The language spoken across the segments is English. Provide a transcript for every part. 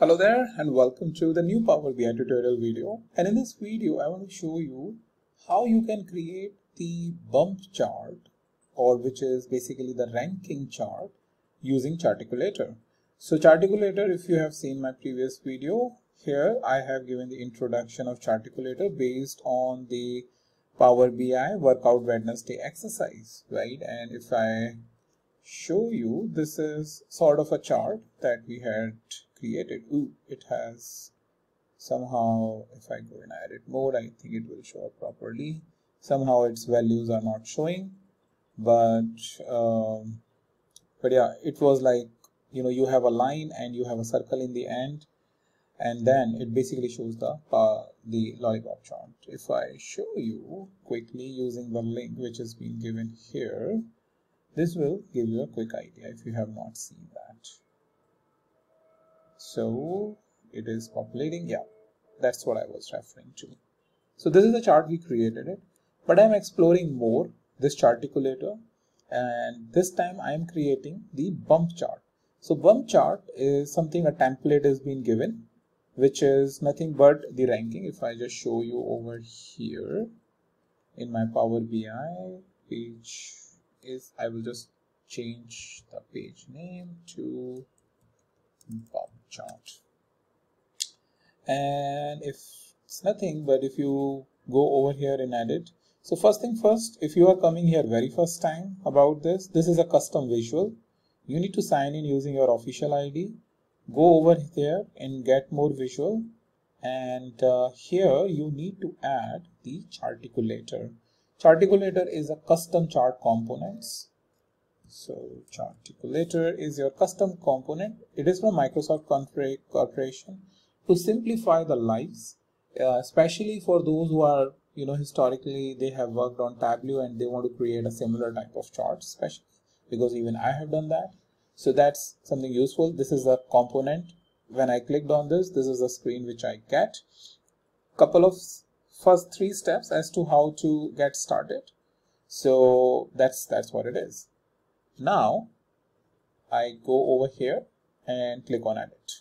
Hello there and welcome to the new Power BI tutorial video. And in this video, I want to show you how you can create the bump chart, or which is basically the ranking chart, using Charticulator. So Charticulator, if you have seen my previous video, here I have given the introduction of Charticulator based on the Power BI Workout Wednesday exercise, right? And if I show you, this is sort of a chart that we had created. Ooh, it has somehow, if I go in edit mode, I think it will show up properly. Somehow its values are not showing, but yeah, it was like, you know, you have a line and you have a circle in the end, and then it basically shows the lollipop chart. If I show you quickly using the link which has been given here, this will give you a quick idea if you have not seen that. So it is populating. Yeah, that's what I was referring to. So this is the chart, we created it, but I'm exploring more this Charticulator, and this time I am creating the bump chart. So bump chart is something, a template has been given, which is nothing but the ranking. If I just show you over here in my Power BI page, is I will just change the page name to bump chart. And if it's nothing, but if you go over here and edit, so first thing first, if you are coming here very first time about this, this is a custom visual. You need to sign in using your official ID. Go over there and get more visual, and here you need to add the Charticulator. Charticulator is a custom chart components. So Charticulator is your custom component. It is from Microsoft Corporation to simplify the lives, especially for those who are, you know, historically they have worked on Tableau and they want to create a similar type of chart, especially because even I have done that. So that's something useful. This is a component. When I clicked on this, this is the screen which I get. Couple of first three steps as to how to get started. So that's what it is. Now I go over here and click on edit,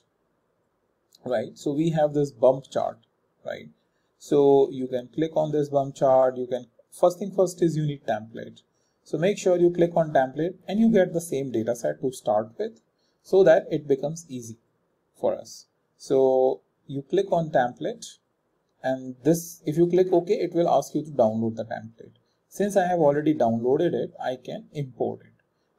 right? So we have this bump chart, right? So you can click on this bump chart. You can, first thing first is you need template. So make sure you click on template and you get the same data set to start with, so that it becomes easy for us. So you click on template, and this, if you click OK, it will ask you to download the template. Since I have already downloaded it, I can import it.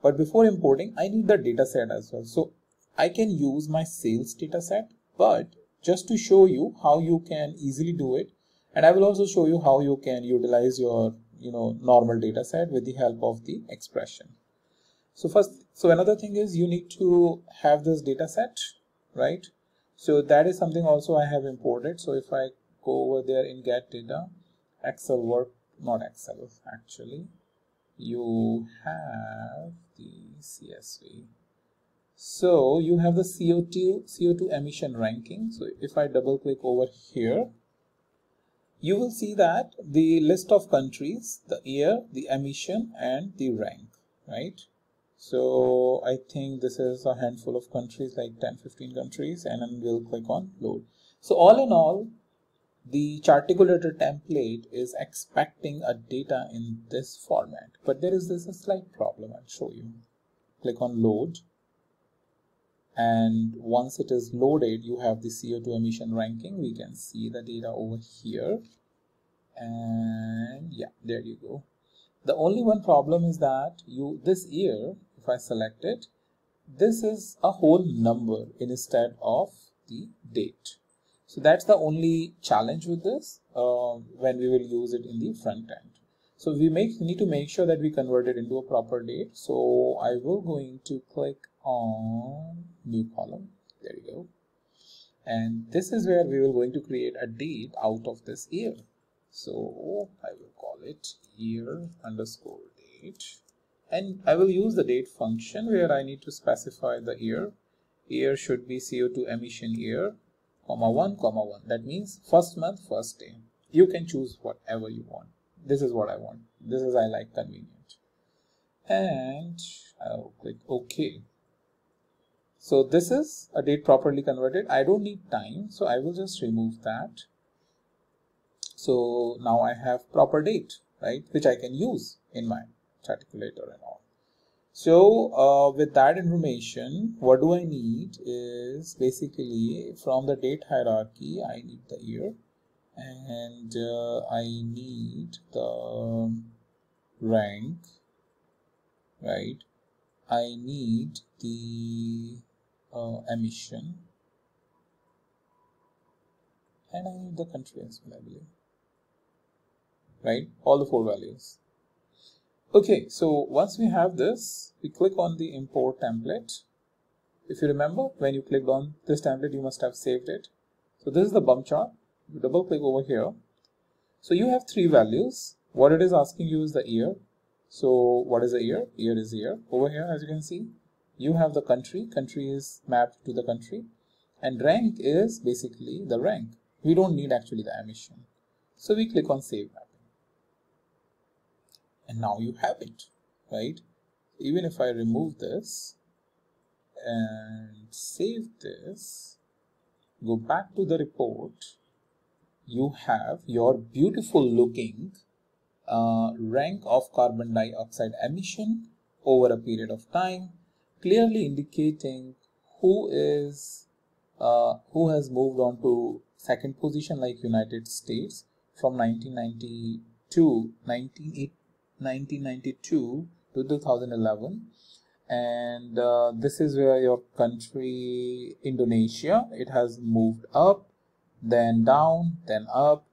But before importing, I need the data set as well. So I can use my sales data set, but just to show you how you can easily do it. And I will also show you how you can utilize your, you know, normal data set with the help of the expression. So first, so another thing is you need to have this data set, right? So that is something also I have imported. So if I go over there in get data, Excel work, not Excel actually. You have the CSV. So you have the CO2 emission ranking. So if I double click over here, you will see that the list of countries, the year, the emission, and the rank, right? So I think this is a handful of countries, like 10, 15 countries, and then we'll click on load. So all in all, the Charticulator template is expecting a data in this format, but there is this a slight problem. I'll show you. Click on load, and once it is loaded, you have the CO2 emission ranking. We can see the data over here, and yeah, there you go. The only one problem is that you, this year, if I select it, this is a whole number instead of the date. So that's the only challenge with this when we will use it in the front end. So we need to make sure that we convert it into a proper date. So I will going to click on new column. There you go. And this is where we will going to create a date out of this year. So I will call it year underscore date. And I will use the date function where I need to specify the year. Year should be CO2 emission year. (1, 1). That means first month, first day. You can choose whatever you want. This is what I want. This is, I like convenient. And I'll click OK. So this is a date properly converted. I don't need time, so I will just remove that. So now I have proper date, right, which I can use in my Charticulator and all. So with that information, what do I need is basically from the date hierarchy, I need the year and I need the rank, right? I need the emission and I need the country as well, I believe, right? All the four values. Okay, so once we have this, we click on the import template. If you remember, when you clicked on this template, you must have saved it. So this is the bump chart. You double click over here. So you have three values. What it is asking you is the year. So what is the year? Year is here. Over here, as you can see, you have the country. Country is mapped to the country. And rank is basically the rank. We don't need actually the emission. So we click on save mapping. And now you have it, right? Even if I remove this and save this, go back to the report, you have your beautiful looking rank of carbon dioxide emission over a period of time, clearly indicating who has moved on to second position, like United States from 1992 to 2011, and this is where your country Indonesia, it has moved up, then down, then up.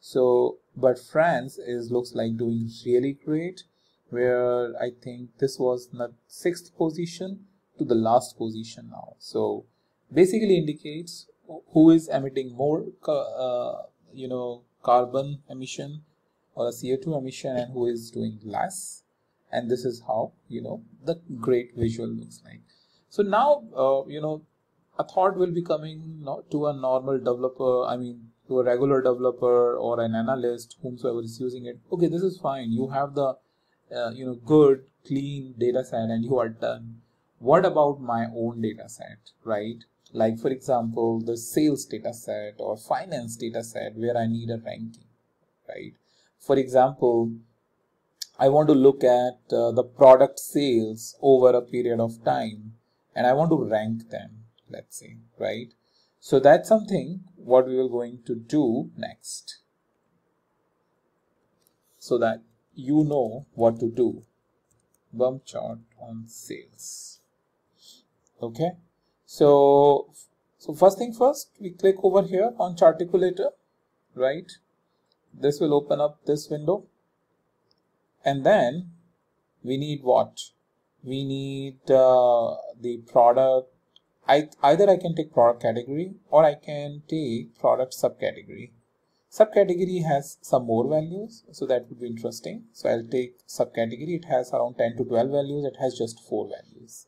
So but France is looks like doing really great, where I think this was the 6th position to the last position now. So basically indicates who is emitting more carbon emission or a CO2 emission and who is doing less, and this is how the great visual looks like. So now a thought will be coming to a normal developer, I mean to a regular developer or an analyst, whomsoever is using it. Okay, this is fine, you have the good clean data set and you are done. What about my own data set, right? Like for example the sales data set or finance data set where I need a ranking, right? For example, I want to look at the product sales over a period of time and I want to rank them, let's say, right? So that's something what we are going to do next, so that you know what to do. Bump chart on sales. Okay, so first thing first, we click over here on Charticulator, right? This will open up this window, and then we need what? We need the product. Either I can take product category or I can take product subcategory. Subcategory has some more values, so that would be interesting. So I'll take subcategory. It has around 10 to 12 values. It has just 4 values.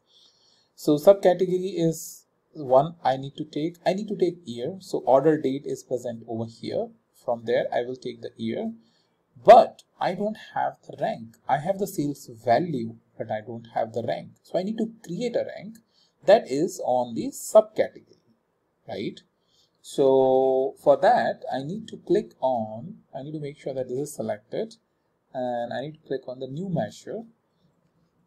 So subcategory is one I need to take. I need to take year. So order date is present over here. From there, I will take the year, but I don't have the rank. I have the sales value, but I don't have the rank. So I need to create a rank that is on the subcategory, right? So for that, I need to click on, I need to make sure that this is selected, and I need to click on the new measure.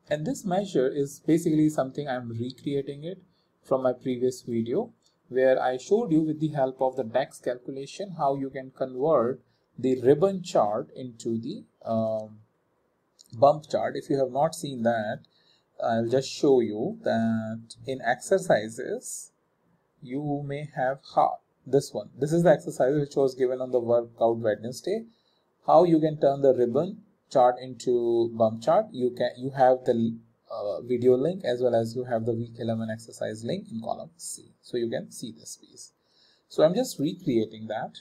And this measure is basically something I'm recreating it from my previous video, where I showed you with the help of the DAX calculation how you can convert the ribbon chart into the bump chart. If you have not seen that, I'll just show you that in exercises, you may have this one. This is the exercise which was given on the workout Wednesday. How you can turn the ribbon chart into bump chart. You have the video link as well as you have the week 11 exercise link in column C, so you can see this piece. So I'm just recreating that,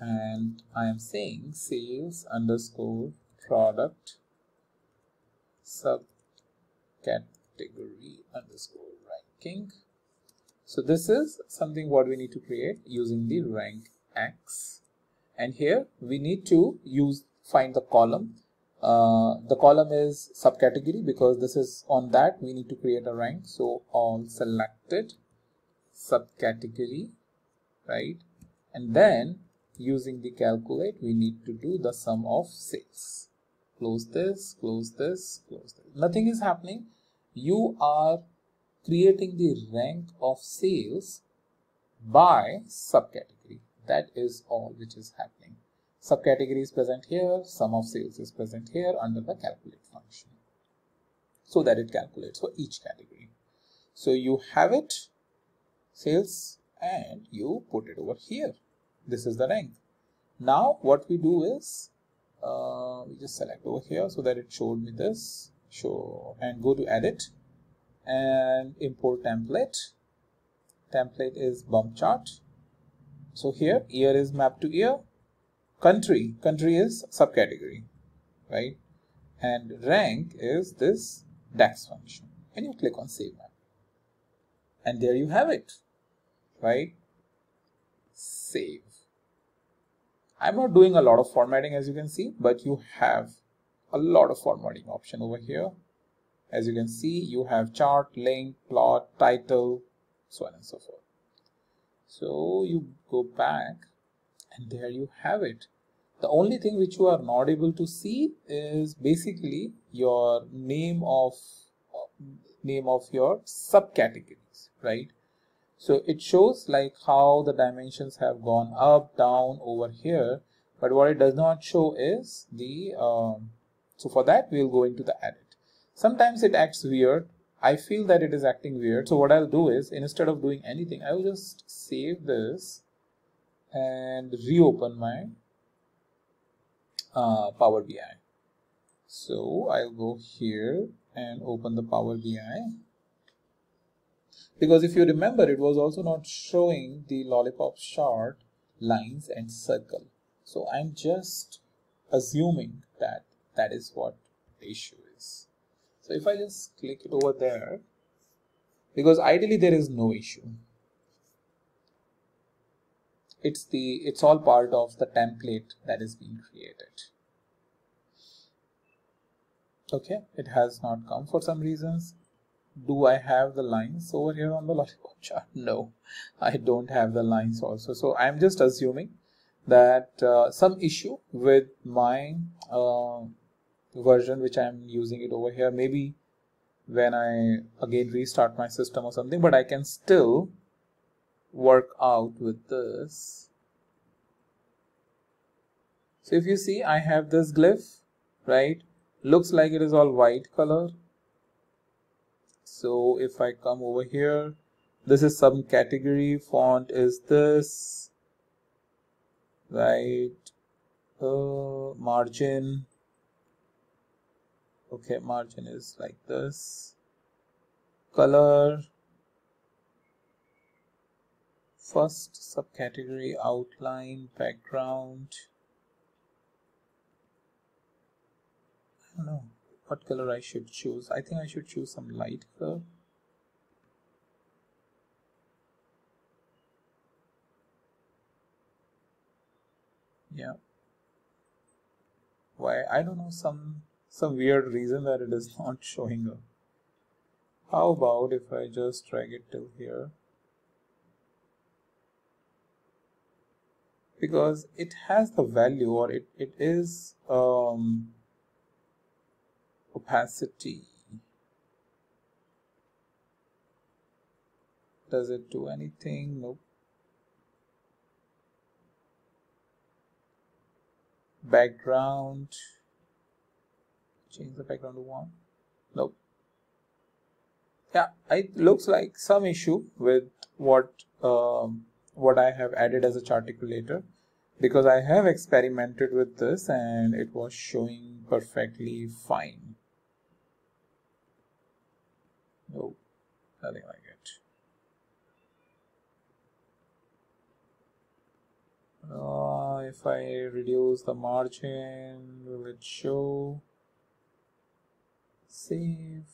and I am saying sales underscore product subcategory underscore ranking. So this is something what we need to create using the rank X, and here we need to find the column The column is subcategory because this is on that we need to create a rank. So all selected, subcategory, right? And then using the calculate, we need to do the sum of sales. Close this, close this, close this. Nothing is happening. You are creating the rank of sales by subcategory. That is all which is happening. Subcategory is present here, sum of sales is present here under the calculate function, so that it calculates for each category. So you have it, sales, and you put it over here. This is the rank. Now what we do is we just select over here so that it showed me this, show, and go to edit and import template. Template is bump chart. So here year is mapped to year, country is subcategory, right, and rank is this DAX function, and you click on save map, and there you have it, right? Save. I'm not doing a lot of formatting, as you can see, but you have a lot of formatting option over here. As you can see, you have chart, link, plot, title, so on and so forth. So you go back and there you have it. The only thing which you are not able to see is basically your name of your subcategories, right? So it shows like how the dimensions have gone up, down, over here, but what it does not show is the so for that we'll go into the edit. Sometimes it acts weird. I feel that it is acting weird. So what I'll do is, instead of doing anything, I'll just save this and reopen my Power BI. So I'll go here and open the Power BI. Because if you remember, it was also not showing the lollipop chart, lines and circle. So I'm just assuming that that is what the issue is. So if I just click it over there, because ideally there is no issue. It's all part of the template that is being created. Okay, it has not come for some reasons. Do I have the lines over here on the lollipop chart? No, I don't have the lines also. So I'm just assuming that some issue with my version which I'm using it over here. Maybe when I again restart my system or something, but I can still work out with this. So if you see, I have this glyph, right? Looks like it is all white color. So if I come over here, this is some category, font is this, right? Margin. Okay, margin is like this. Color. First subcategory, outline, background. I don't know what color I should choose. I think I should choose some light color. Yeah. Why? I don't know, some weird reason that it is not showing up. How about if I just drag it till here? Because it has the value, or it is opacity. Does it do anything? Nope. Background. Change the background to 1. Nope. Yeah, it looks like some issue with what I have added as a Charticulator, because I have experimented with this and it was showing perfectly fine. No, nothing like it. If I reduce the margin, will it show? Save,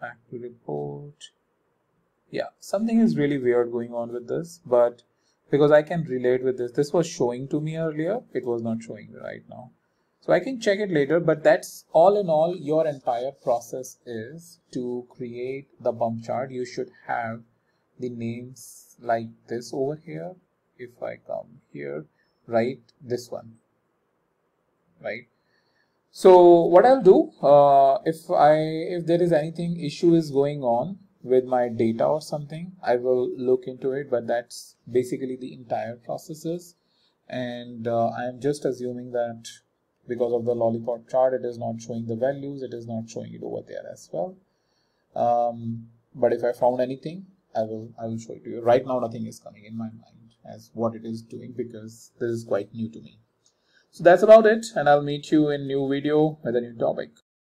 back to report. Yeah, something is really weird going on with this, but because I can relate with this. This was showing to me earlier. It was not showing right now. So I can check it later, but that's all in all, your entire process is to create the bump chart. You should have the names like this over here. If I come here, right, this one, right? So what I'll do, if there is anything issue is going on with my data or something, I will look into it, but that's basically the entire processes. And I'm just assuming that because of the lollipop chart, it is not showing the values, it is not showing it over there as well. But if I found anything, I will show it to you. Right now, nothing is coming in my mind as what it is doing, because this is quite new to me. So that's about it, and I'll meet you in new video with a new topic.